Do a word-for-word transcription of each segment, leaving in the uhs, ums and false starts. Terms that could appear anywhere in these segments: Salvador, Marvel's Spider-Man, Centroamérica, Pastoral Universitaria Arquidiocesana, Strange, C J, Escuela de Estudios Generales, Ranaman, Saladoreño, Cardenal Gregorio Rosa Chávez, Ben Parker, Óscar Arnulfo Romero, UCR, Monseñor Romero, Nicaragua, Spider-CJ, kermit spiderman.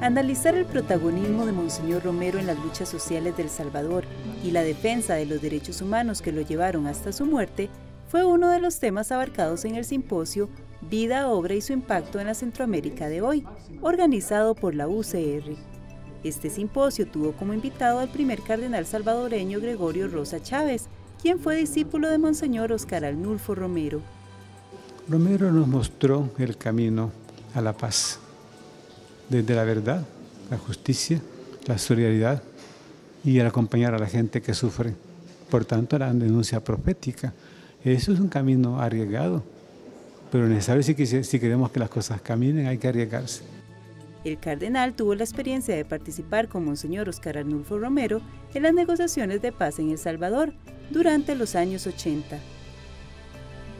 Analizar el protagonismo de Monseñor Romero en las luchas sociales del Salvador y la defensa de los derechos humanos que lo llevaron hasta su muerte fue uno de los temas abarcados en el simposio Vida, Obra y su Impacto en la Centroamérica de hoy, organizado por la U C R. Este simposio tuvo como invitado al primer cardenal salvadoreño Gregorio Rosa Chávez, quien fue discípulo de Monseñor Óscar Arnulfo Romero. Romero nos mostró el camino a la paz, desde la verdad, la justicia, la solidaridad y el acompañar a la gente que sufre. Por tanto, la denuncia profética. Eso es un camino arriesgado, pero necesario si, si queremos que las cosas caminen, hay que arriesgarse. El cardenal tuvo la experiencia de participar con Monseñor Óscar Arnulfo Romero en las negociaciones de paz en El Salvador durante los años ochenta.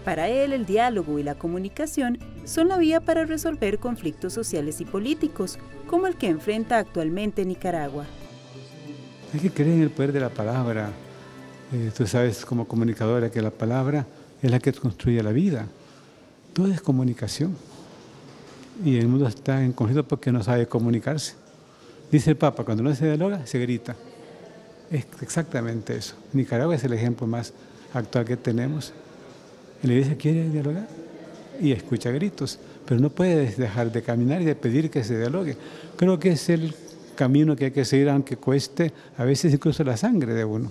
Para él, el diálogo y la comunicación son la vía para resolver conflictos sociales y políticos, como el que enfrenta actualmente Nicaragua. Hay que creer en el poder de la palabra. Eh, tú sabes como comunicadora que la palabra es la que construye la vida. Todo es comunicación. Y el mundo está en conflicto porque no sabe comunicarse. Dice el Papa, cuando no se dialoga, se grita. Es exactamente eso. Nicaragua es el ejemplo más actual que tenemos. La iglesia quiere dialogar y escucha gritos, pero no puede dejar de caminar y de pedir que se dialogue. Creo que es el camino que hay que seguir, aunque cueste a veces incluso la sangre de uno.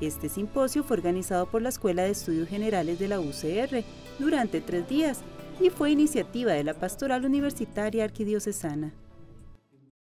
Este simposio fue organizado por la Escuela de Estudios Generales de la U C R durante tres días y fue iniciativa de la Pastoral Universitaria Arquidiocesana.